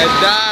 and that